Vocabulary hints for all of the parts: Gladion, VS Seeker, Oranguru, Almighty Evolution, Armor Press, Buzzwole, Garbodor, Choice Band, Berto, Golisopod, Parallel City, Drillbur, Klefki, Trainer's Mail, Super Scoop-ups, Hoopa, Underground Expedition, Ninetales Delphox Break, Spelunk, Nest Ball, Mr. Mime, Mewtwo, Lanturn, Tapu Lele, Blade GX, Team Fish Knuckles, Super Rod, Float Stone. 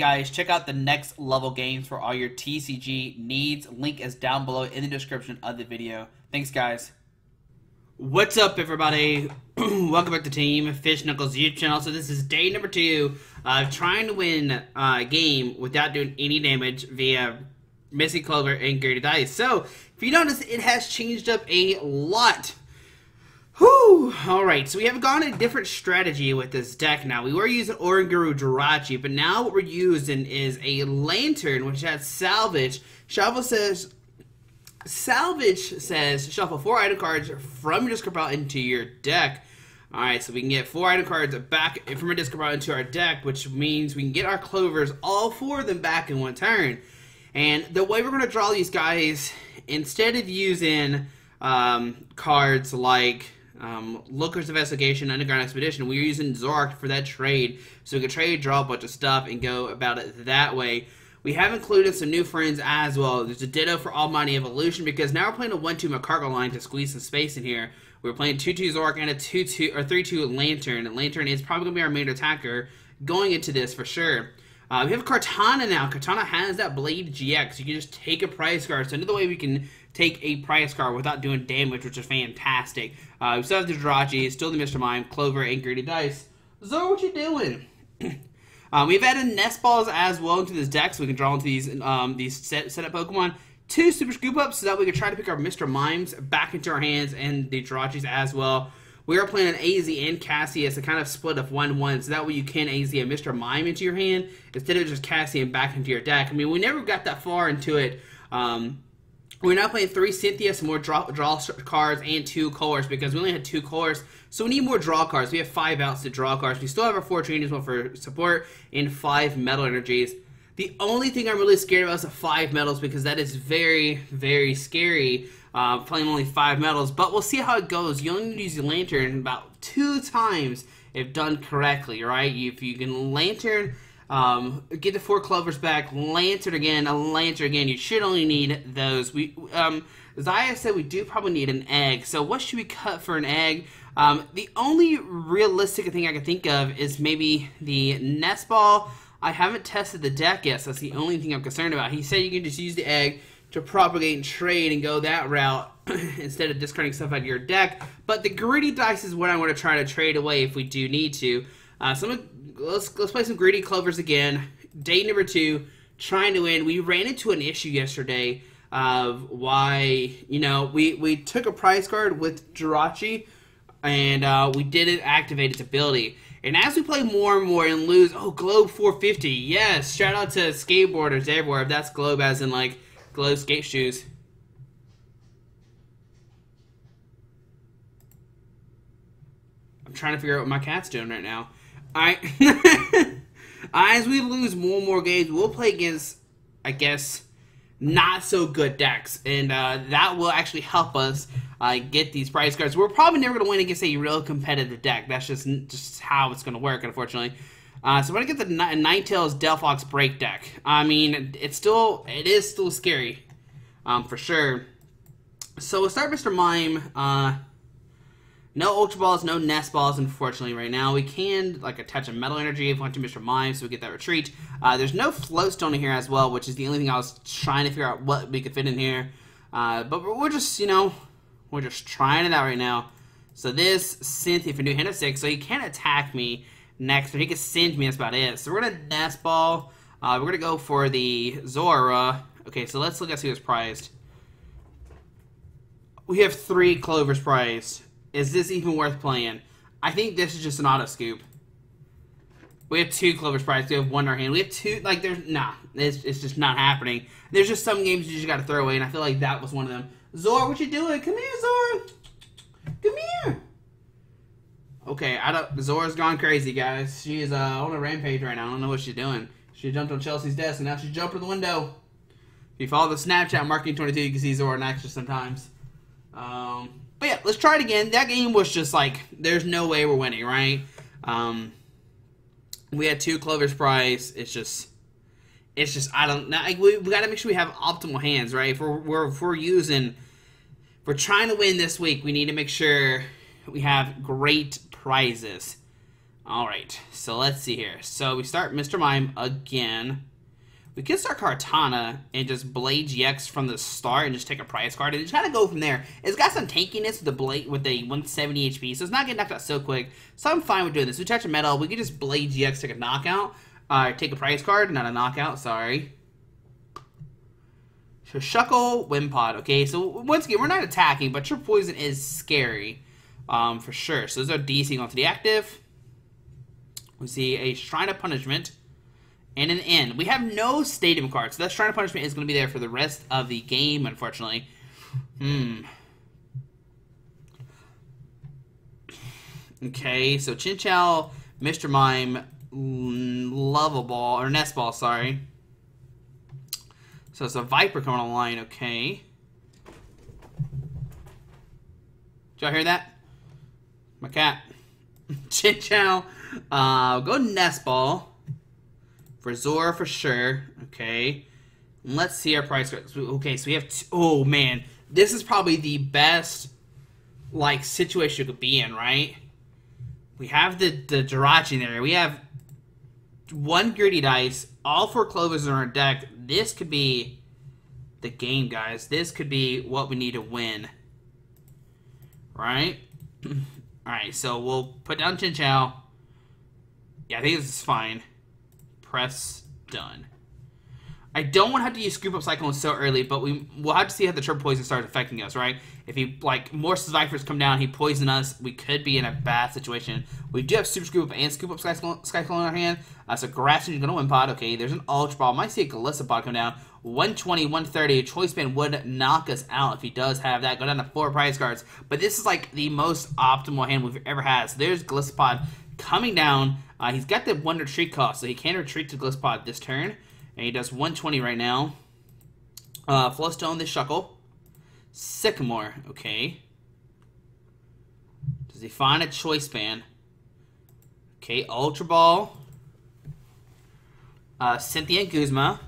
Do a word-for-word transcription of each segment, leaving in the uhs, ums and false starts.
guys, check out the Next Level Games for all your T C G needs. Link is down below in the description of the video. Thanks, guys. What's up, everybody? Welcome back to Team Fish Knuckles YouTube channel. So this is day number two of trying to win a game without doing any damage via Missing Clover and Greedy Dice. So if you notice, it has changed up a lot. Whew! Alright, so we have gone a different strategy with this deck now. We were using Oranguru Jirachi, but now what we're using is a Lanturn, which has Salvage. Shuffle says... Salvage says, shuffle four item cards from your discard pile into your deck. Alright, so we can get four item cards back from our discard pile into our deck, which means we can get our Clovers, all four of them, back in one turn. And the way we're going to draw these guys, instead of using um, cards like... Um, Looker's Investigation, Underground Expedition, we were using Zoroark for that trade, so we could trade, draw a bunch of stuff, and go about it that way. We have included some new friends as well. There's a Ditto for Almighty Evolution, because now we're playing a one two Magcargo line to squeeze some space in here. We're playing two two Zoroark and a two two or three two Lanturn, and Lanturn is probably going to be our main attacker going into this for sure. Uh, we have Kartana now. Kartana has that Blade G X. You can just take a prize card. So another way we can take a prize card without doing damage, which is fantastic. Uh, we still have the Jirachi, still the Mister Mime, Clover, and Greedy Dice. Zoro, what you doing? um, we've added Nest Balls as well into this deck, so we can draw into these um, these set, set up Pokemon. Two Super Scoop-ups, so that we can try to pick our Mister Mimes back into our hands, and the Jirachis as well. We are playing an A Z and Cassius, a kind of split of one one, so that way you can A Z and Mister Mime into your hand instead of just Cassius back into your deck. I mean, we never got that far into it. Um, we're now playing three Cynthia, some more draw, draw cards, and two colors, because we only had two colors, so we need more draw cards. We have five outs to draw cards. We still have our four changes, one for support, and five metal energies. The only thing I'm really scared about is the five metals, because that is very, very scary. Uh, playing only five medals, but we'll see how it goes. You only need to use your Lanturn about two times if done correctly, right? If you can Lanturn, um, get the four Clovers back, Lanturn again, a Lanturn again. You should only need those. We, um, Zaya said we do probably need an egg. So what should we cut for an egg? Um, the only realistic thing I can think of is maybe the Nest Ball. I haven't tested the deck yet, so that's the only thing I'm concerned about. He said you can just use the egg to propagate and trade and go that route instead of discarding stuff out of your deck. But the Greedy Dice is what I want to try to trade away if we do need to. Uh, so I'm gonna, let's, let's play some Greedy Clovers again. Day number two, trying to win. We ran into an issue yesterday of why, you know, we, we took a prize card with Jirachi and uh, we didn't activate its ability. And as we play more and more and lose, oh, Globe four fifty, yes! Shout out to skateboarders everywhere. If that's Globe as in, like, Glow skate shoes. I'm trying to figure out what my cat's doing right now. Alright. As we lose more and more games, we'll play against, I guess, not so good decks. And uh, that will actually help us uh, get these prize cards. We're probably never going to win against a real competitive deck. That's just, just how it's going to work, unfortunately. Uh, so we're gonna get the Ninetales Delphox Break deck. I mean, it's still, it is still scary, um, for sure. So we'll start Mister Mime. Uh, no Ultra Balls, no Nest Balls, unfortunately, right now. We can, like, attach a Metal Energy if we want to Mister Mime, so we get that retreat. Uh, there's no Float Stone in here as well, which is the only thing I was trying to figure out what we could fit in here. Uh, but we're just, you know, we're just trying it out right now. So this Cynthia for new hand of six, so he can't attack me next, or he can send me, that's about it. So we're gonna Nest Ball. Uh, we're gonna go for the Zora. Okay, so let's look at who's prized. We have three Clovers prized. Is this even worth playing? I think this is just an auto scoop. We have two Clovers prized. We have one in our hand. We have two, like, there's, nah, it's, it's just not happening. There's just some games you just gotta throw away, and I feel like that was one of them. Zora, what you doing? Come here, Zora. Come here. Okay, I don't, Zora's gone crazy, guys. She is uh, on a rampage right now. I don't know what she's doing. She jumped on Chelsea's desk, and now she's jumped through the window. If you follow the Snapchat Marketing twenty-two, you can see Zora in action sometimes. Um, but yeah, let's try it again. That game was just like, there's no way we're winning, right? Um, we had two Clovers prize. It's just, it's just, I don't know. Like, we we got to make sure we have optimal hands, right? If we're, we're, if we're using, if we're trying to win this week, we need to make sure we have great prizes. All right, so let's see here. So we start Mister Mime again. We can start Kartana and just Blade G X from the start and just take a prize card and just kind of go from there. It's got some tankiness with the Blade with the one seventy H P, so it's not getting knocked out so quick. So I'm fine with doing this. We touch a metal. We can just Blade G X, take a knockout. Uh, take a prize card, not a knockout, sorry. So Shuckle, Wimpod, okay? So once again, we're not attacking, but Triple Poison is scary um, for sure. So those are D C going to the active. We see a Shrine of Punishment and an End. We have no Stadium cards, so that Shrine of Punishment is going to be there for the rest of the game, unfortunately. Hmm. Okay, so Chinchou, Mister Mime, Lava Ball, or Nest Ball, sorry. So it's a Viper coming online, okay. Did y'all hear that? My cat. Chinchou. Uh, go Nest Ball. For Zora for sure, okay. Let's see our price cards. Okay, so we have, t oh man. This is probably the best, like, situation you could be in, right? We have the, the Jirachi in there. We have one Greedy Dice. All four Clovers in our deck. This could be the game, guys. This could be what we need to win. Right? Alright, so we'll put down Chinchou. Yeah, I think this is fine. Press done. I don't want to have to use Scoop-Up Cyclone so early, but we, we'll have to see how the Triple Poison starts affecting us, right? If he, like, more Vipers come down, he poison us, we could be in a bad situation. We do have Super Scoop-Up and Scoop-Up Skyfield Sky on our hand. Uh, so Grassing is going to Wimpod. Okay, there's an Ultra Ball. Might see a Golisopod come down. one twenty, one thirty. Choice Band would knock us out if he does have that. Go down to four prize cards. But this is, like, the most optimal hand we've ever had. So there's Golisopod coming down. Uh, he's got the one retreat cost, so he can retreat to Golisopod this turn. And he does one twenty right now. Uh, Float Stone, the Shuckle. Sycamore, okay. Does he find a Choice Band? Okay, Ultra Ball. Uh, Cynthia and Guzma.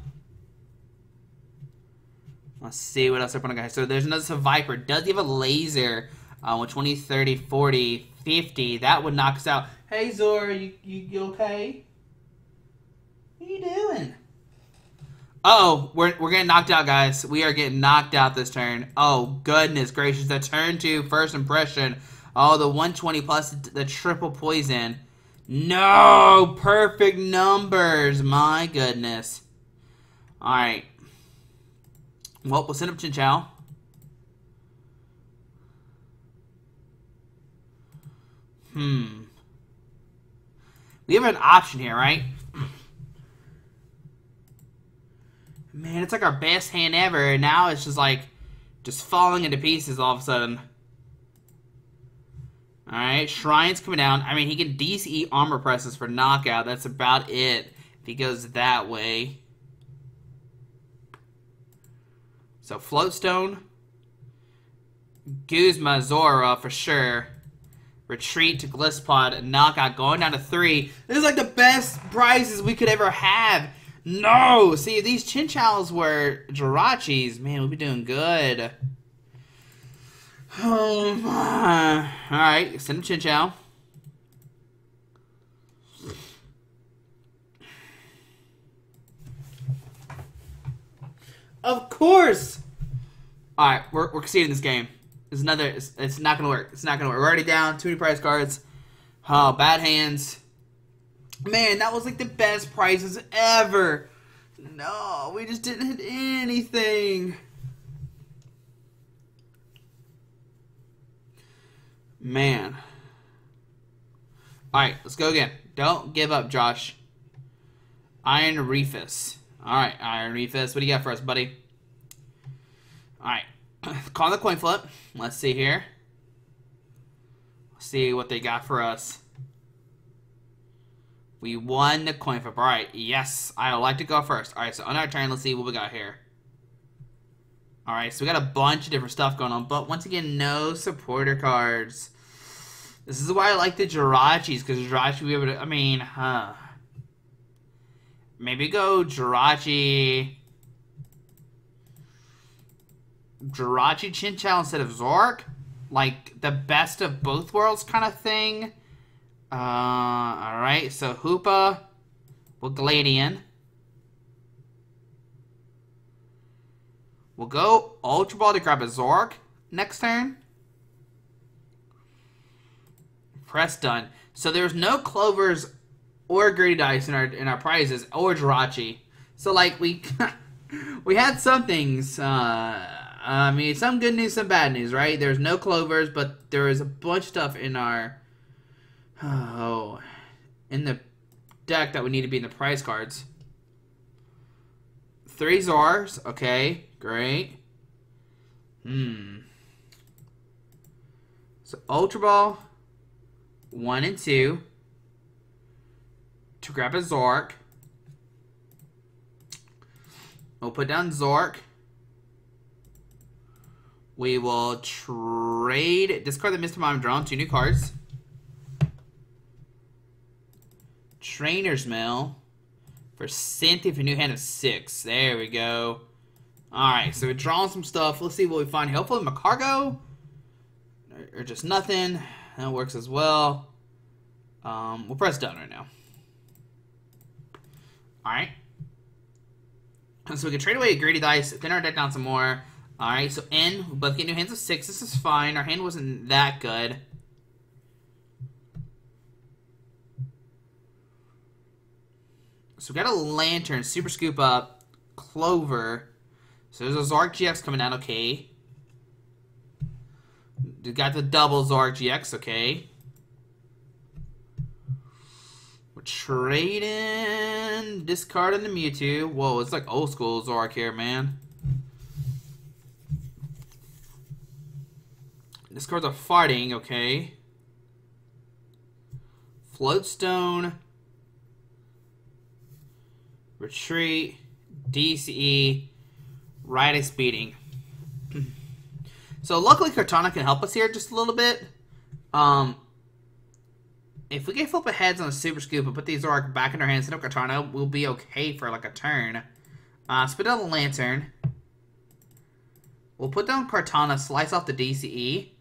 Let's see what else I put on, guys. So there's another so Viper. Does he have a laser? Uh, one twenty, thirty, forty, fifty. That would knock us out. Hey, Zora, you, you, you okay? What are you doing? Uh-oh, we're, we're getting knocked out, guys. We are getting knocked out this turn. Oh, goodness gracious. The turn two, first impression. Oh, the one twenty plus the triple poison. No! Perfect numbers. My goodness. All right. Well, we'll send up Chinchou. Hmm. We have an option here, right? Man, it's like our best hand ever, and now it's just like, just falling into pieces all of a sudden. Alright, Shrine's coming down. I mean, he can D C E Armor Presses for knockout. That's about it if he goes that way. So, Float Stone. Guzma, Zora, for sure. Retreat to Golisopod, knockout, going down to three. This is like the best prizes we could ever have. No! See, if these Chinchous were Jirachis, man, we'd be doing good. Oh, my. Alright, send him Chinchou. Of course! Alright, we're, we're conceding this game. It's another, it's, it's not gonna work. It's not gonna work. We're already down. Too many prize cards. Oh, bad hands. Man, that was like the best prizes ever. No, we just didn't hit anything. Man. Alright, let's go again. Don't give up, Josh. Iron Refus. Alright, Iron Refus. What do you got for us, buddy? Alright. Call the coin flip. Let's see here. Let's see what they got for us. We won the coin flip. Alright, yes. I would like to go first. Alright, so on our turn, let's see what we got here. Alright, so we got a bunch of different stuff going on, but once again, no supporter cards. This is why I like the Jirachis, because Jirachi would be able to, I mean, huh. Maybe go Jirachi. Jirachi Chinchou instead of Zoroark? Like, the best of both worlds kind of thing? Uh, Alright, so Hoopa will Gladion. We'll go Ultra Ball to grab a Zoroark next turn. Press done. So there's no Clovers or Greedy Dice in our in our prizes or Jirachi. So like we we had some things. Uh, I mean, some good news, some bad news, right? There's no Clovers, but there is a bunch of stuff in our oh in the deck that would need to be in the prize cards. Three Zors, okay, great. Hmm. So Ultra Ball, one and two, to grab a Zoroark. We'll put down Zoroark. We will trade, discard the Mister Mime, draw on two new cards. Trainer's Mail for Cynthia for new hand of six. There we go. Alright, so we're drawing some stuff. Let's see what we find. Hopefully Magcargo, or just nothing. That works as well. Um, we'll press done right now. Alright. And so we can trade away a Greedy Dice, thin our deck down some more. Alright, so N, we both get new hands of six. This is fine. Our hand wasn't that good. So we got a Lanturn, Super Scoop-up, Clover. So there's a Zoroark G X coming out, okay. We got the double Zoroark G X, okay. We're trading, discarding the Mewtwo. Whoa, it's like old school Zoroark here, man. Discards are farting, okay. Float Stone. Retreat, D C E, Ride a Speeding. So luckily Kartana can help us here just a little bit. Um, if we can flip a heads on a Super Scoop and put these Zoroark back in our hands, and no Kartana, we'll be okay for like a turn. Uh, spit out a Lanturn. We'll put down Kartana, slice off the D C E.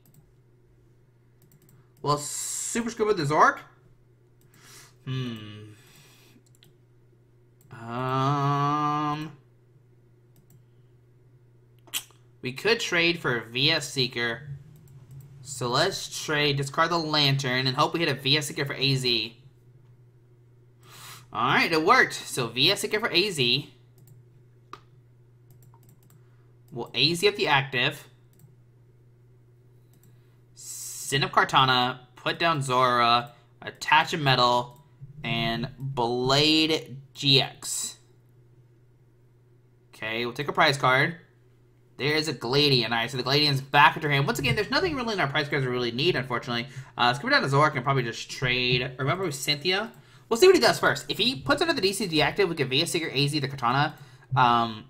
We'll Super Scoop with the Zoroark. Hmm. Um, we could trade for a V S Seeker. So let's trade, discard the Lanturn, and hope we hit a V S Seeker for A Z. Alright, it worked. So V S Seeker for A Z. We'll A Z up the active. Send up Kartana, put down Zora, attach a metal, and Blade G X. Okay, we'll take a prize card. There is a Gladion. Alright, so the Gladion's back at her hand. Once again, there's nothing really in our prize cards we really need, unfortunately. Uh, let's go down to Zoroark and probably just trade. Remember with Cynthia? We'll see what he does first. If he puts another D C deactive, we can V S Seeker, A Z, the Kartana, um,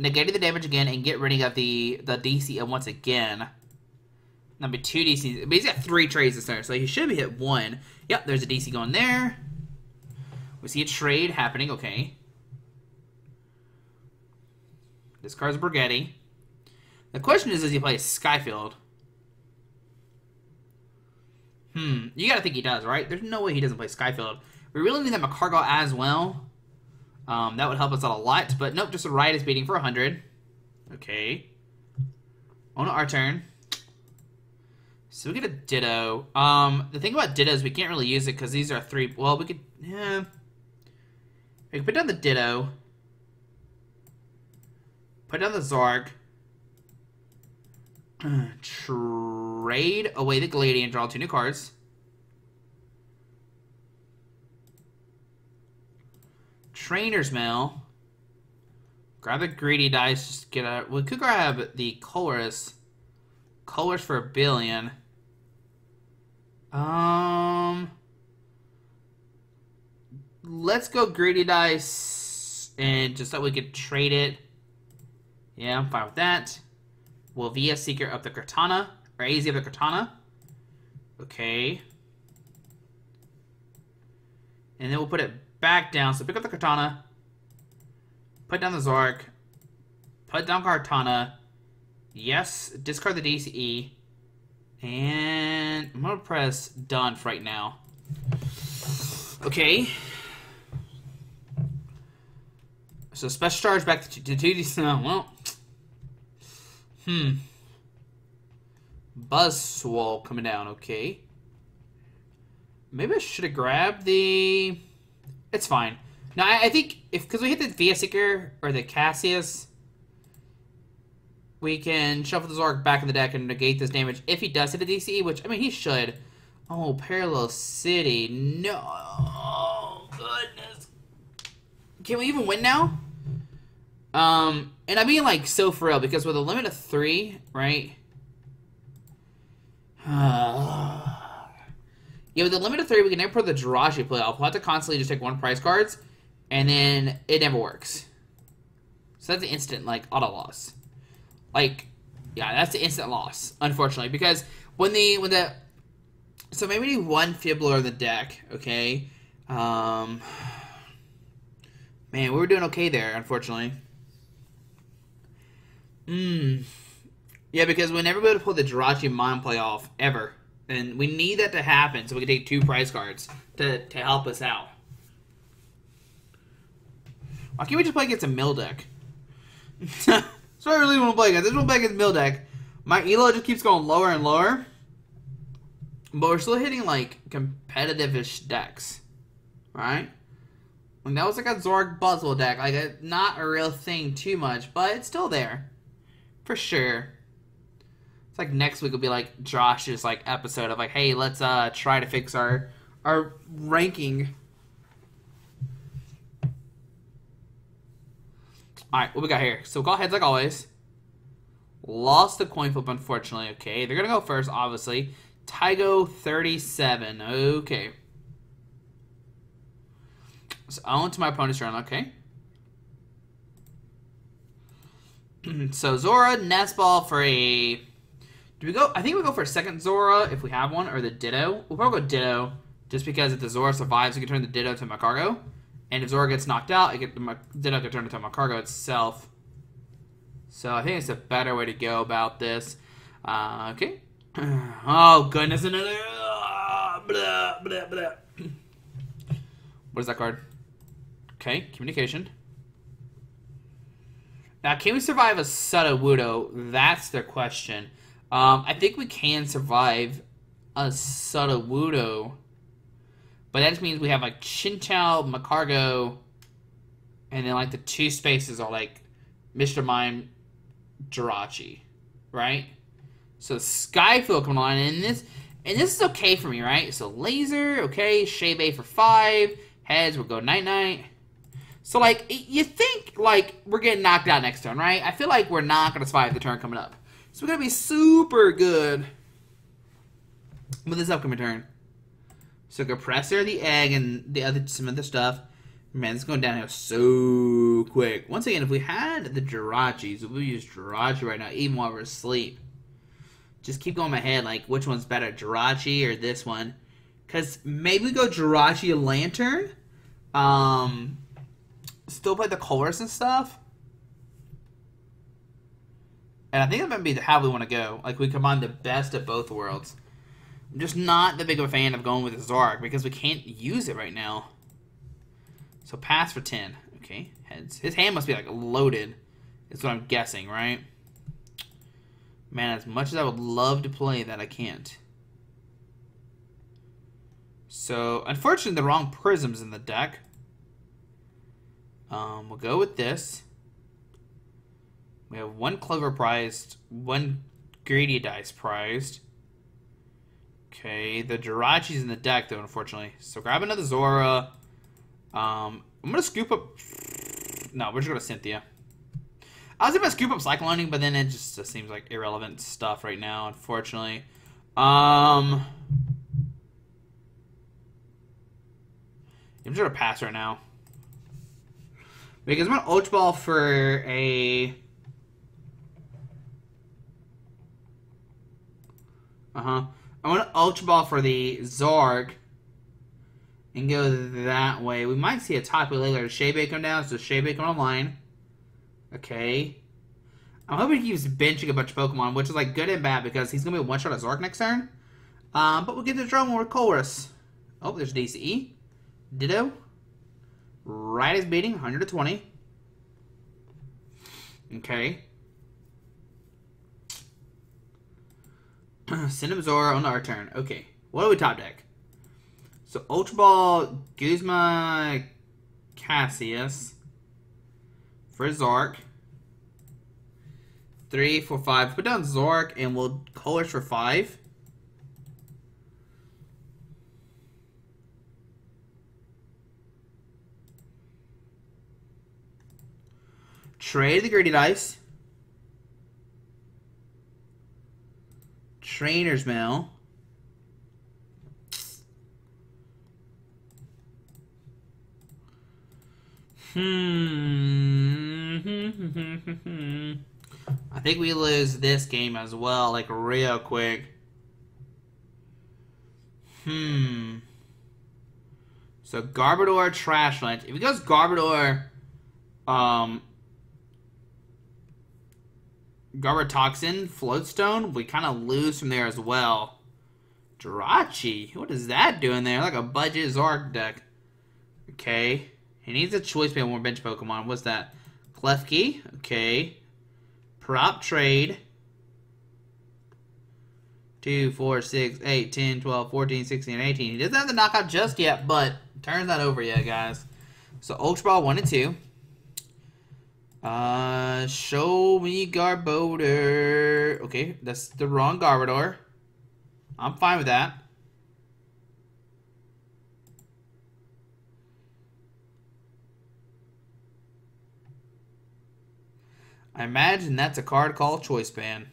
negating the damage again, and get rid of the, the D C once again. That'd be two D Cs. But he's got three trades this turn, so he should be hit one. Yep, there's a D C going there. We see a trade happening, okay. This card's Brigetti. The question is, does he play Skyfield? Hmm, you gotta think he does, right? There's no way he doesn't play Skyfield. We really need that Magcargo as well. Um, that would help us out a lot, but nope, just a Riotous Beating for one hundred. Okay. On our turn. So we get a Ditto. Um, the thing about Ditto is we can't really use it because these are three... Well, we could... Yeah. We can put down the Ditto. Put down the Zoroark. Uh, trade away the Gladion. Draw two new cards. Trainer's Mail. Grab the Greedy Dice. Just get a... We could grab the Colorus. Colorus for a billion. Um, let's go Greedy Dice, and just so we could trade it. Yeah, I'm fine with that. We'll V S Seeker up the Kartana, or A Z up the Kartana. Okay. And then we'll put it back down, so pick up the Kartana, put down the Zoroark, put down Kartana, yes, discard the D C E, And I'm gonna press done for right now. Okay. So special charge back to two D. No, well. Hmm. Buzzswole coming down. Okay. Maybe I should have grabbed the. It's fine. Now I, I think if because we hit the V S Seeker or the Cassius, we can shuffle the Zoroark back in the deck and negate this damage if he does hit a D C E, which I mean he should. Oh, Parallel City. No. Oh, goodness. Can we even win now? Um, and I mean like so for real because with a limit of three, right? Yeah, with the limit of three, we can never put the Jirachi playoff. We'll have to constantly just take one prize cards, and then it never works. So that's an instant, like, auto loss. Like, yeah, that's the instant loss, unfortunately. Because when the, when the, so maybe we need one Fibbler in the deck, okay? Um, man, we were doing okay there, unfortunately. Mmm. Yeah, because we never be able to pull the Jirachi Mime playoff, ever. And we need that to happen so we can take two prize cards to, to help us out. Why can't we just play against a mill deck? Sorry, I really want to play against. I just want to play against a mill deck. My E L O just keeps going lower and lower. But we're still hitting, like, competitive-ish decks. Right? And that was, like, a Zoroark Buzzwole deck. Like, a, not a real thing too much, but it's still there. For sure. It's like next week will be like Josh's like episode of like, hey, let's uh try to fix our our ranking. All right, what we got here? So we got heads like always. Lost the coin flip, unfortunately. Okay, they're gonna go first, obviously. Tygo thirty-seven. Okay. So on to my opponent's turn. Okay. So Zora, Nest Ball for a. Do we go? I think we go for a second Zora if we have one, or the Ditto. We'll probably go Ditto, just because if the Zora survives, we can turn the Ditto to Magcargo, and if Zora gets knocked out, it get the Ditto can turn into Magcargo itself. So I think it's a better way to go about this. Uh, okay. Oh goodness, another. Uh, blah, blah, blah. What is that card? Okay, communication. Now, can we survive a Sutta Wudo? That's the question. Um, I think we can survive a Sutta Wudo, but that just means we have like Chinchou, Magcargo, and then like the two spaces are like Mister Mime, Jirachi, right? So Skyfield coming on, and this and this is okay for me, right? So Laser, okay, Shaybay for five heads. We'll go night night. So, like, you think, like, we're getting knocked out next turn, right? I feel like we're not going to survive the turn coming up. So, we're going to be super good with this upcoming turn. So, Compressor, the Egg, and the other some other stuff. Man, this is going downhill so quick. Once again, if we had the Jirachis, we would use Jirachi right now, even while we're asleep. Just keep going in my head, like, which one's better, Jirachi or this one? Because maybe we go Jirachi and Lanturn. Um... Still play the chorus and stuff, and I think that might be how we want to go. Like we combine the best of both worlds. I'm just not that big of a fan of going with the Zoroark because we can't use it right now. So pass for ten. Okay, heads. His hand must be like loaded. Is what I'm guessing, right? Man, as much as I would love to play that, I can't. So unfortunately, the wrong prism's in the deck. Um, we'll go with this. We have one Clover prized, one Greedy Dice prized. Okay, the Jirachi's in the deck, though, unfortunately. So grab another Zora. Um, I'm going to scoop up... No, we're just going to Cynthia. I was about to scoop up Cycloning, but then it just, just seems like irrelevant stuff right now, unfortunately. Um, I'm just going to pass right now. Because I'm going to Ultra Ball for a... Uh-huh. I want to Ultra Ball for the Zoroark. And go that way. We might see a top later. Shaybay come down. So Shaybay come online. Okay. I'm hoping he keeps benching a bunch of Pokemon, which is like good and bad because he's going to be one-shot at Zoroark next turn. Um, but we'll get to draw more Colress. Oh, there's D C E. Ditto. Right is beating, one hundred twenty. Okay. Send him Zora on our turn. Okay. What do we top deck? So Ultra Ball, Guzma, Cassius. For Zoroark. Three, four, five. Put down Zoroark and we'll colors for five. Trade the Greedy Dice. Trainer's Mail. Hmm. I think we lose this game as well, like real quick. Hmm. So Garbodor, Trash Lunch. If it goes Garbodor, um, Garbatoxin, Float Stone, we kind of lose from there as well. Jirachi, what is that doing there? Like a budget Zoroark deck. Okay. He needs a Choice Band, more bench Pokemon. What's that? Klefki, okay. Prop trade. two, four, six, eight, ten, twelve, fourteen, sixteen, and eighteen. He doesn't have the knockout just yet, but turn's not over yet, guys. So Ultra Ball one and two. Uh, show me Garbodor. Okay, that's the wrong Garbodor. I'm fine with that. I imagine that's a card called Choice Band.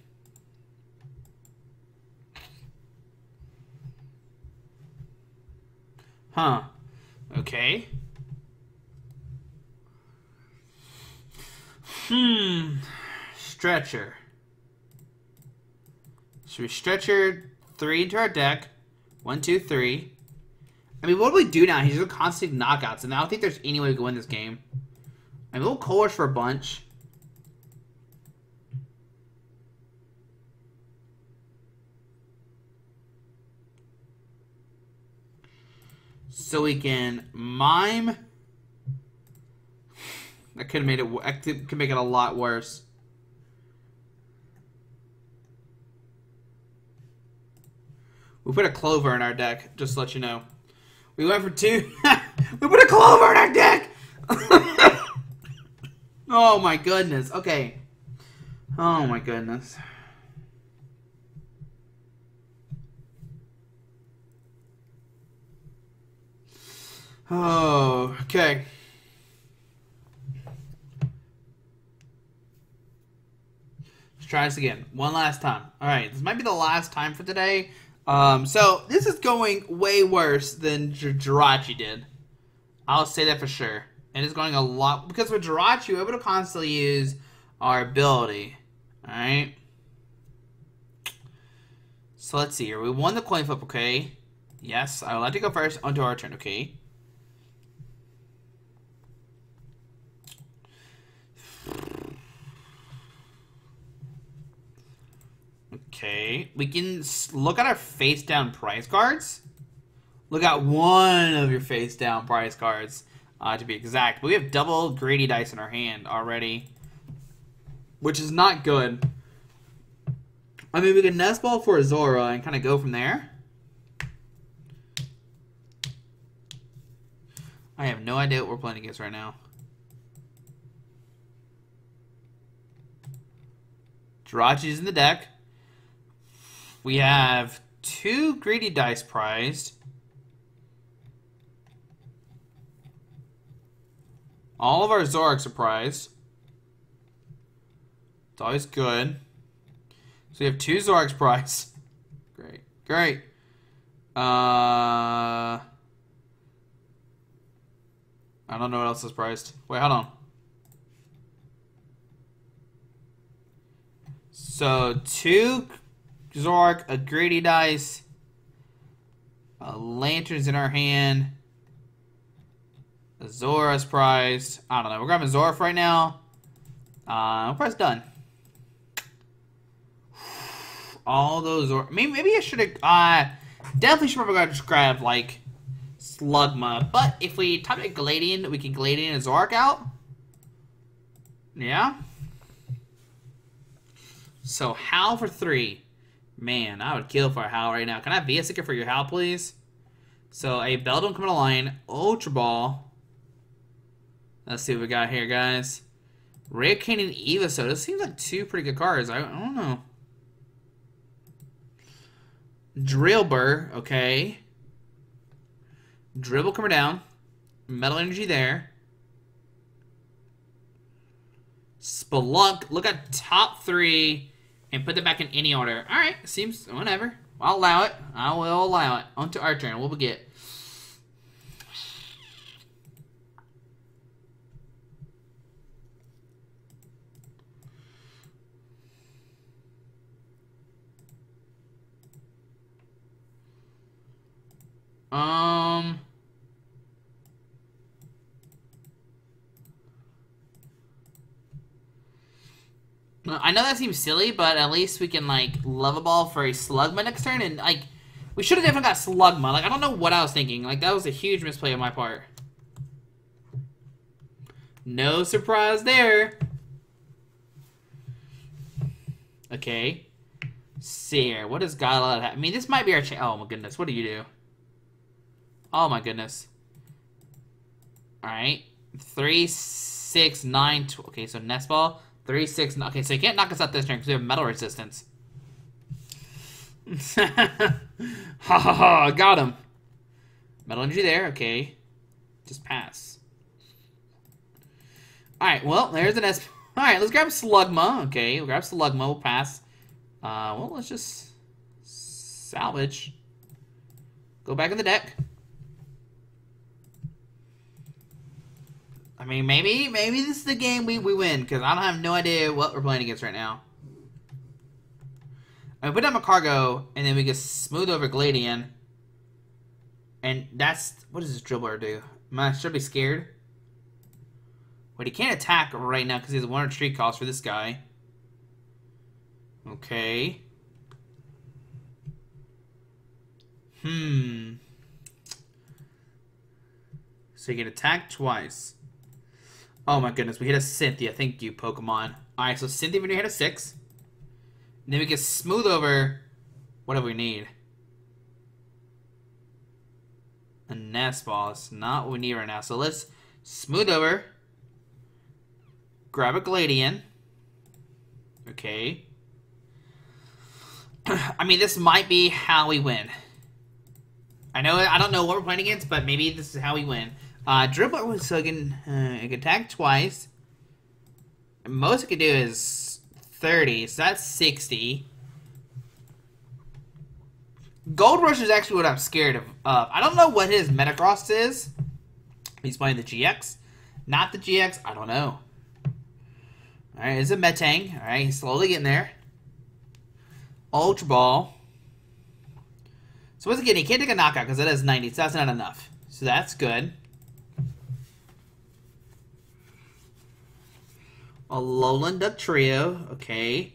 Huh. Okay. Hmm. Stretcher. Should we Stretcher three into our deck? One, two, three. I mean, what do we do now? He's just constant knockouts, and I don't think there's any way to go in this game. I'm a little coerced for a bunch. So we can mime. I could have made it. I could make it a lot worse. We put a Clover in our deck. Just to let you know, we went for two. We put a Clover in our deck. Oh my goodness. Okay. Oh my goodness. Oh, okay. Let's try this again. One last time. All right, this might be the last time for today. Um, so this is going way worse than Jirachi did. I'll say that for sure. And it's going a lot, because with Jirachi, we're able to constantly use our ability. All right. So let's see here. We won the coin flip, okay? Yes, I would like to go first onto our turn, okay? Okay, we can look at our face down price cards. Look at one of your face down price cards, uh, to be exact. But we have double Greedy Dice in our hand already, which is not good. I mean, we can Nest Ball for Zora and kind of go from there. I have no idea what we're playing against right now. Jirachi's in the deck. We have two Greedy Dice prized. All of our Zoroarks are prized. It's always good. So we have two Zoroarks prized. Great. Great. Uh, I don't know what else is prized. Wait, hold on. So two Zoroark, a Greedy Dice, a Lantern's in our hand, a Zora's prized. I don't know. We're grabbing Zoroark right now. Uh, prize done. all those, or maybe, maybe I should have, uh, definitely should have grabbed, like, Slugma. But if we type in Gladion, we can Gladion and Zoroark out. Yeah. So, Howl for three. Man, I would kill for a Howl right now. Can I have V S Seeker for your Howl, please? So, a Bell don't come in a line. Ultra Ball. Let's see what we got here, guys. Rare Cane and Eva. So, this seems like two pretty good cards. I, I don't know. Drillbur. Okay. Dribble coming down. Metal Energy there. Spelunk. Look at top three. And put them back in any order. Alright. Seems... Whatever. I'll allow it. I will allow it. On to our turn. What we get? Um... I know that seems silly, but at least we can, like, Love a Ball for a Slugma next turn, and, like, we should have definitely got Slugma. Like, I don't know what I was thinking. Like, that was a huge misplay on my part. No surprise there. Okay. Seer. What does God allow to happen? I mean, this might be our chance. Oh, my goodness. What do you do? Oh, my goodness. Alright. Three, six, nine, twelve. Okay, so Nest Ball. Three, six, okay, so you can't knock us out this turn because we have metal resistance. Ha ha ha, got him. Metal energy there, okay. Just pass. Alright, well, there's an S. Alright, let's grab Slugma. Okay, we'll grab Slugma, we'll pass. Uh, well, let's just salvage. Go back in the deck. I mean, maybe, maybe this is the game we, we win, because I don't have no idea what we're playing against right now. I mean, put down Magcargo, and then we get smooth over Gladion. And that's... What does this Dribbler do? Am I should be scared? Wait, he can't attack right now, because he has one retreat cost for this guy. Okay. Hmm. So you get attacked twice. Oh my goodness, we hit a Cynthia. Thank you, Pokemon. Alright, so Cynthia, we hit a six. And then we can smooth over whatever we need. A Nest Ball. It's not what we need right now. So let's smooth over. Grab a Gladion. Okay. I mean, this might be how we win. I know, I don't know what we're playing against, but maybe this is how we win. Uh, Dribbler was so I can, uh, I can attack twice. And most I can do is thirty, so that's sixty. Gold Rush is actually what I'm scared of. Uh, I don't know what his Metacross is. He's playing the G X. Not the G X, I don't know. Alright, it's a Metang. Alright, he's slowly getting there. Ultra Ball. So once again, he can't take a knockout because that is ninety, so that's not enough. So that's good. A Alolan Duck Trio, okay.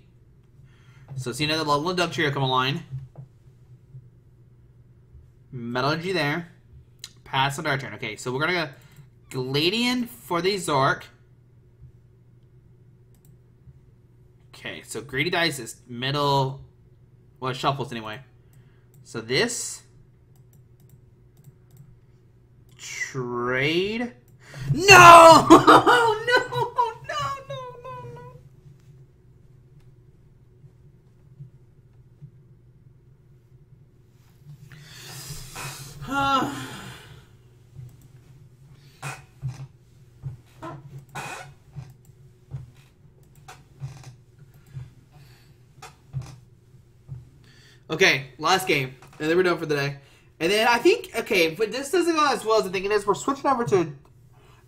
So see another Alolan Duck Trio come online. Metal Energy there. Pass on our turn. Okay, so we're gonna go Gladion for the Zoroark. Okay, so Greedy Dice is middle, well, shuffles anyway. So this trade. No! No! Uh, okay, last game. And then we're done for the day. And then I think, okay, but this doesn't go as well as I think it is. We're switching over to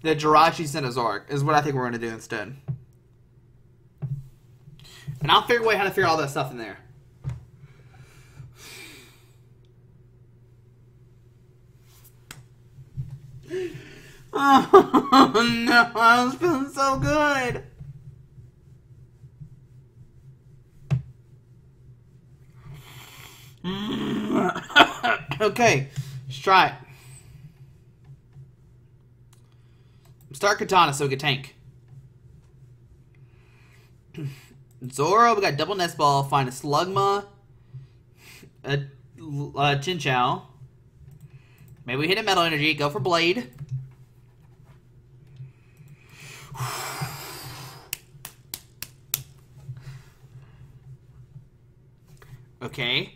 the Jirachi Zoroark is what I think we're going to do instead. And I'll figure a way how to figure all that stuff in there. Oh no, I was feeling so good. Okay, let's try it. Start Kartana so we can tank. Zoro, we got double Nest Ball, find a Slugma, a, a Chinchou. Maybe we hit a Metal Energy, go for Blade. Okay.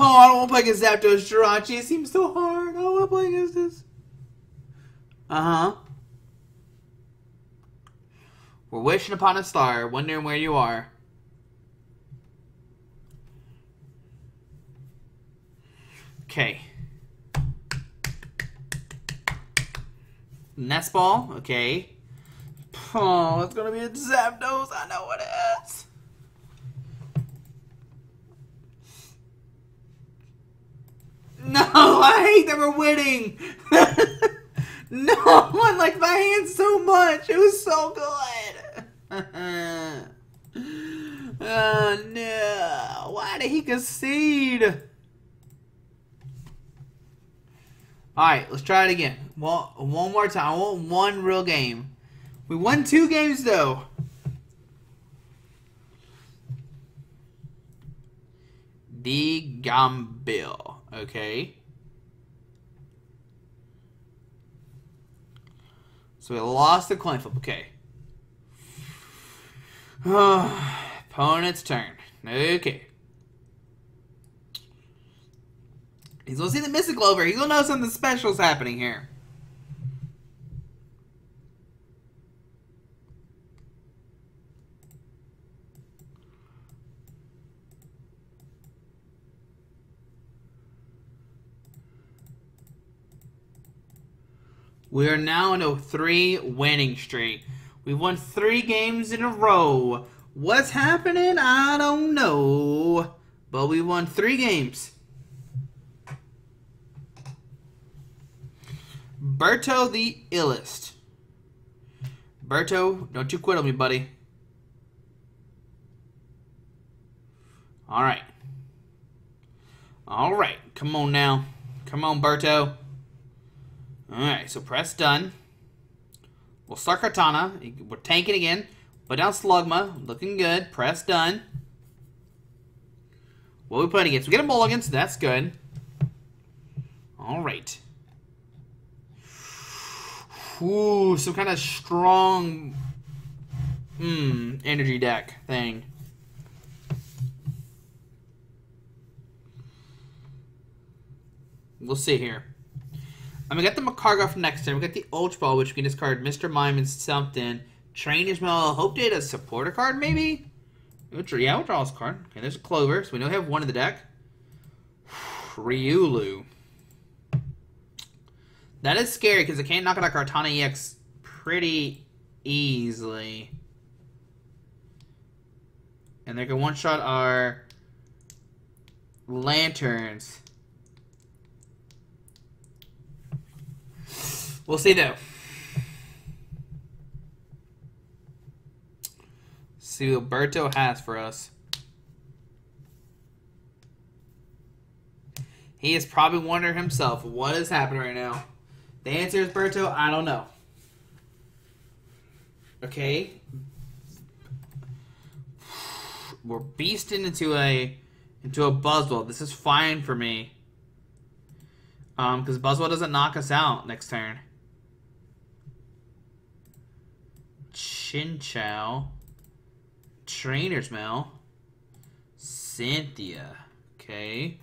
Oh, I don't want to play against Zapdos, Jirachi. It seems so hard. I don't want to play against this. Uh-huh. We're wishing upon a star, wondering where you are. Okay. Nest Ball. Okay. Oh, it's going to be a Zapdos. I know it is. No, I hate that we're winning. No, I like my hand so much. It was so good. Oh, no. Why did he concede? All right, let's try it again. Well, one more time. I want one real game. We won two games, though. D. Gambil. Okay. So we lost the coin flip. Okay. Opponent's turn. Okay. He's going to see the Missing Clover. He's going to know something special is happening here. We are now on a three winning streak. We won three games in a row. What's happening? I don't know. But we won three games. Berto the illest. Berto, don't you quit on me, buddy. Alright. Alright. Come on now. Come on, Berto. Alright, so press done. We'll start Kartana. We're tanking again. Put down Slugma. Looking good. Press done. What are we playing against? We get a mulligan, so that's good. Alright. Ooh, some kind of strong mm, energy deck thing. We'll see here. I'm going to get the Magcargo for next turn. We got the Ultra Ball, which we can discard Mister Mime and something. Trainer's Mail, Hope Data, Supporter card, maybe? We'll draw, yeah, we'll draw this card. Okay, there's a Clover, so we know we have one in the deck. Riulu. That is scary, because it can knock out our Kartana E X pretty easily. And they can one-shot our Lanturns. We'll see, though. See what Berto has for us. He is probably wondering himself, what is happening right now? The answer is Berto, I don't know. Okay. We're beasting into a, into a Buzzwell. This is fine for me. Um, because Buzzwell doesn't knock us out next turn. Chinchou, Trainer's Mail, Cynthia, okay,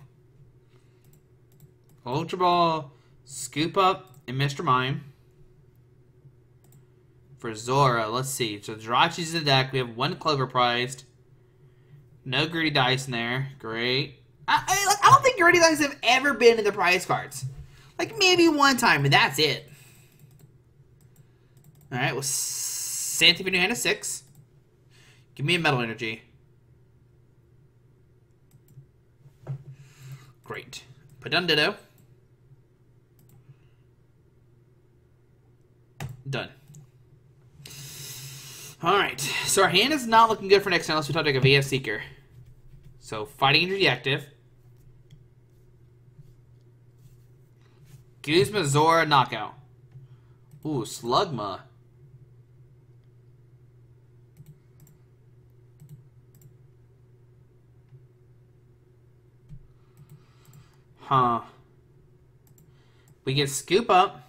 Ultra Ball, Scoop Up, and Mister Mime. For Zora, let's see, so Jirachi's in the deck, we have one Clover prized, no Greedy Dice in there, great. I, I, like, I don't think Greedy Dice have ever been in the prize cards, like maybe one time, and that's it. Alright, well, Santa for new hand is six. Give me a Metal Energy. Great. Put down Ditto. Done. Alright, so our hand is not looking good for next time unless we talk like a V S Seeker. So, Fighting Energy active. Guzma, Zora, knockout. Ooh, Slugma. Huh. We can scoop up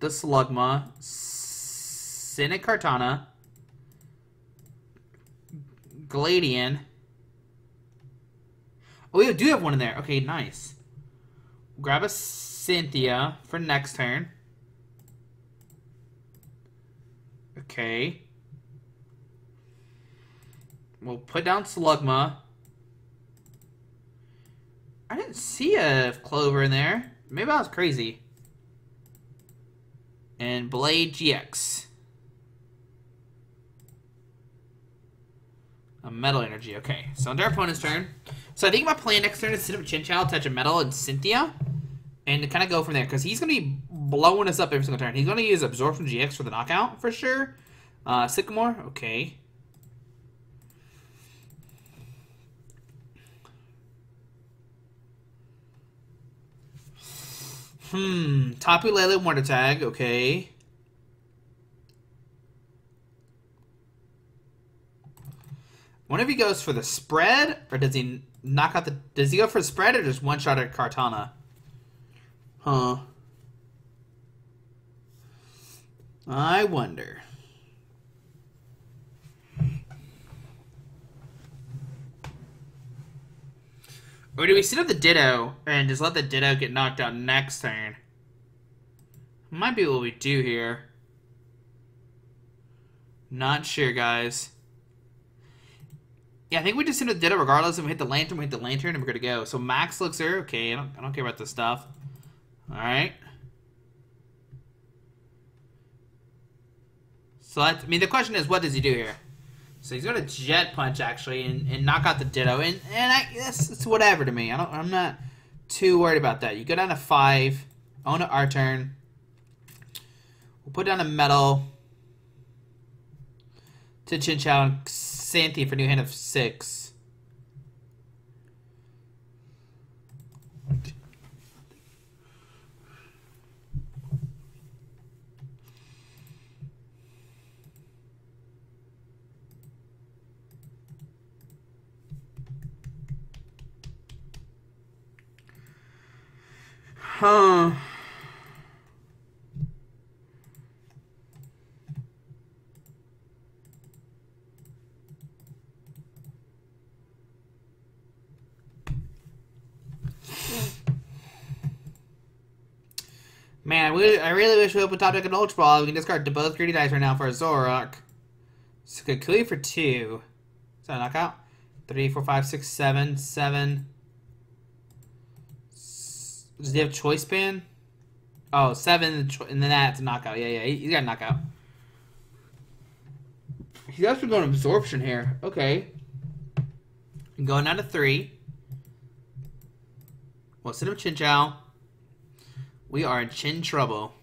the Slugma, send it Kartana, Gladion. Oh, we do have one in there. Okay, nice. Grab a Cynthia for next turn. Okay. We'll put down Slugma. I didn't see a Clover in there. Maybe I was crazy. And Blade G X. A Metal Energy. Okay, so on our opponent's turn. So I think my plan next turn is set up Chinchou, touch a Metal, and Cynthia. And to kind of go from there. Because he's going to be blowing us up every single turn. He's going to use Absorption G X for the knockout, for sure. Uh, Sycamore. Okay. Hmm, Tapu Lele Water Tag, okay. Whenever he goes for the spread, or does he knock out the... Does he go for the spread, or just one-shot at Kartana? Huh. I wonder. Or do we set up the Ditto and just let the Ditto get knocked out next turn? Might be what we do here. Not sure, guys. Yeah, I think we just set up the Ditto regardless, and we hit the Lanturn, we hit the Lanturn, and we're good to go. So Max Elixir, okay, I don't, I don't care about this stuff. Alright. So, that's, I mean, the question is, what does he do here? So he's going to Jet Punch, actually, and, and knock out the Ditto. And, and I, that's, that's whatever to me. I don't, I'm not too worried about that. You go down to five. Own it our turn. We'll put down a Metal to Chinchou and Xanthi for new hand of six. Huh. Man, we, I really wish we opened top deck an Ultra Ball. We can discard both Greedy Dice right now for a Zoroark. So Kukui for two. Is that a knockout? Three, four, five, six, seven, seven. Does he have Choice Band? Oh, seven, and then that's a knockout. Yeah, yeah, he's got a knockout. He's actually going Absorption here. Okay. Going down to three. Well, instead of Chinchou, we are in chin trouble.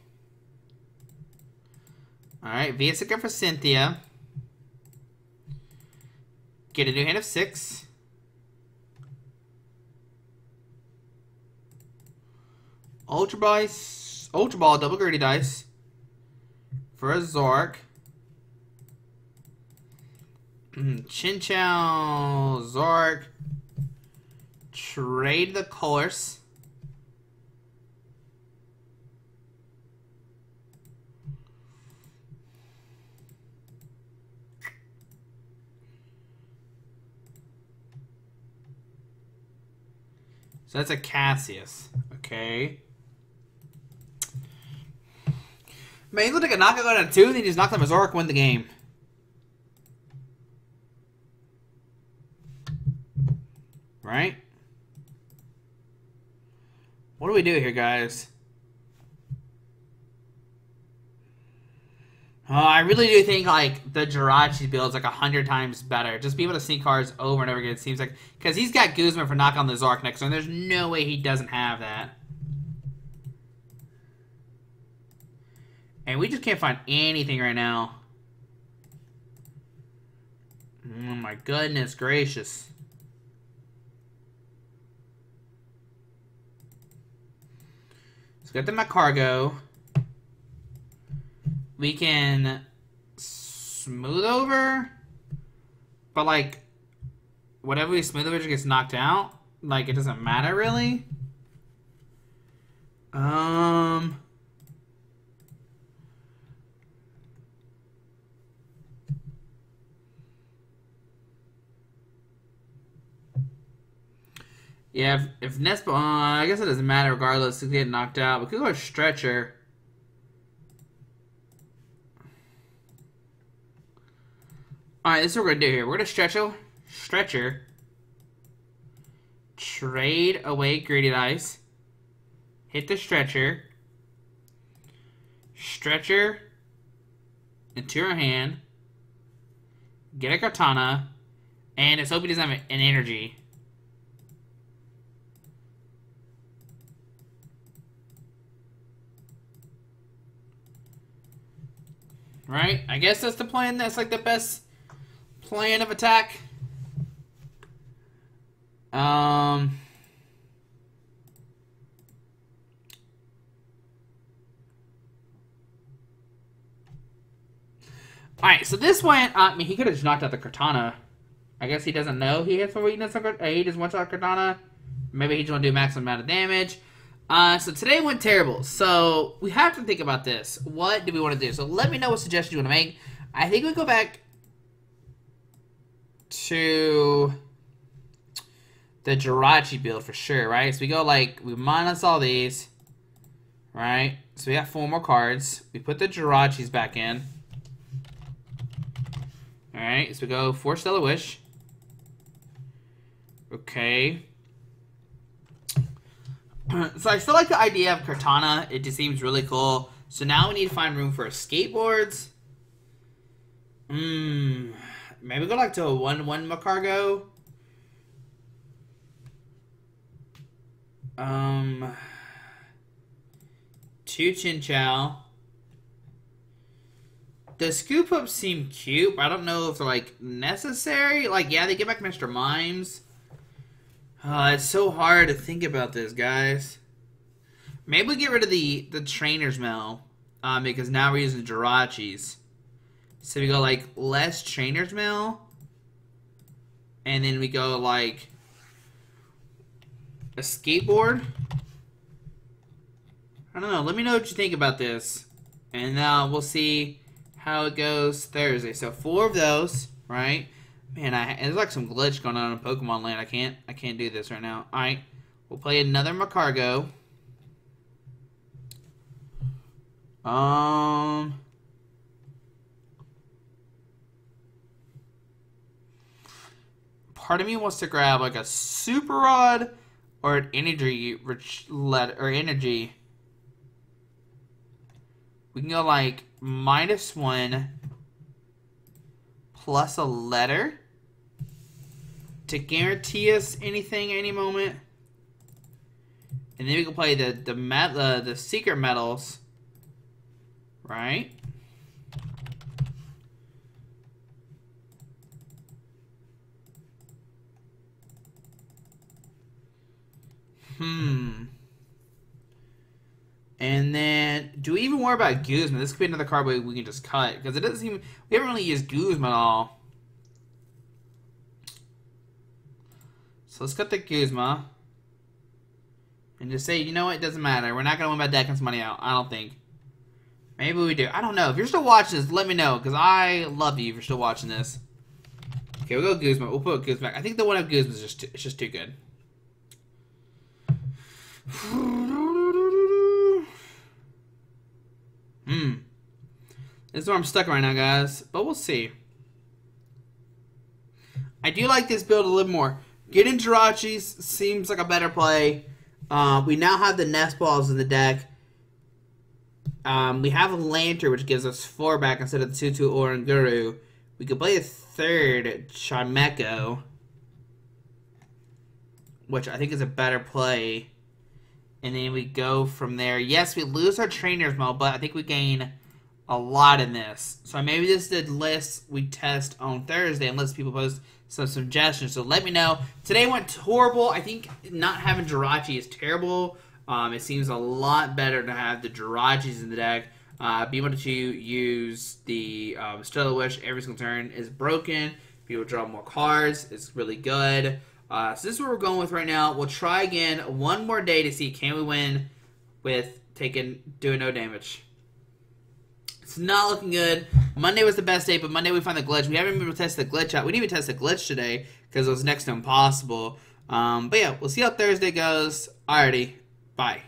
Alright, V S Seeker for Cynthia. Get a new hand of six. Ultra Ball, Ultra Ball, double Greedy Dice for a Zoroark. Chinchou, Zoroark, trade the colors. So that's a Cassius, okay. Man, he looked like a knockout out of two, then he just knocked out Zoroark and won the game. Right? What do we do here, guys? Oh, I really do think, like, the Jirachi build is, like, a hundred times better. Just be able to see cards over and over again, it seems like. Because he's got Guzman for knocking on the Zoroark next turn. There's no way he doesn't have that. And we just can't find anything right now. Oh my goodness gracious. Let's get the Magcargo. We can smooth over, but like whatever we smooth over just gets knocked out. Like it doesn't matter really. Um Yeah, if, if Nest Ball, uh, I guess it doesn't matter regardless, if we get knocked out. We could go with Stretcher. Alright, this is what we're gonna do here. We're gonna stretch Stretcher. Trade away Greedy Dice. Hit the Stretcher. Stretcher into her hand. Get a Kartana. And let's hope he doesn't have an energy. Right? I guess that's the plan. That's like the best plan of attack. Um. Alright, so this went. I mean, he could have just knocked out the Kartana. I guess he doesn't know he has some weakness on Kartana. He just wants out Kartana. Maybe he just wants to do maximum amount of damage. Uh, so today went terrible. So we have to think about this. What do we want to do? So let me know what suggestions you want to make. I think we go back to the Jirachi build for sure, right? So we go like, we minus all these, right? So we have four more cards. We put the Jirachis back in. All right, so we go for Stellar Wish. Okay. So I still like the idea of Kartana. It just seems really cool. So now we need to find room for skateboards. Mmm. Maybe go like to a one one Magcargo. Um. Two Chinchou. The Scoop-ups seem cute, but I don't know if they're like necessary. Like, yeah, they get back Mister Mimes. Uh, it's so hard to think about this, guys. Maybe we get rid of the, the Trainer's Mail, um, because now we're using Jirachis. So we go, like, less Trainer's Mail, and then we go, like, a skateboard. I don't know. Let me know what you think about this, and uh, we'll see how it goes Thursday. So four of those, right? Man, I, there's like some glitch going on in Pokemon Land. I can't, I can't do this right now. All right, we'll play another Magcargo. Um, part of me wants to grab like a Super Rod or an energy rich letter or energy. We can go like minus one plus a letter to guarantee us anything at any moment. And then we can play the the met, uh, the secret medals, right? Hmm. And then, do we even worry about Guzma? This could be another card we can just cut, because it doesn't seem, we haven't really used Guzma at all. So let's cut the Guzma. And just say, you know what, it doesn't matter. We're not going to win by decking somebody out, I don't think. Maybe we do. I don't know. If you're still watching this, let me know. Because I love you if you're still watching this. Okay, we'll go Guzma. We'll put Guzma back. I think the one of Guzma is just too, it's just too good. Hmm. This is where I'm stuck right now, guys. But we'll see. I do like this build a little more. Getting Jirachi seems like a better play. Uh, we now have the Nest Balls in the deck. Um, we have a Lanturn, which gives us four back instead of the two two Oranguru. We could play a third Chimeco, which I think is a better play. And then we go from there. Yes, we lose our Trainer's Mail, but I think we gain a lot in this. So maybe this is the list we test on Thursday, unless people post some suggestions. So let me know. Today went horrible. I think not having Jirachi is terrible. Um, it seems a lot better to have the Jirachis in the deck. Uh, being able to use the um, Stellar Wish every single turn is broken. People draw more cards. It's really good. Uh, so this is what we're going with right now. We'll try again one more day to see can we win with taking doing no damage. It's not looking good. Monday was the best day, but Monday we found the glitch. We haven't been able to test the glitch out. We didn't even test the glitch today because it was next to impossible. Um, but yeah, we'll see how Thursday goes. Alrighty, bye.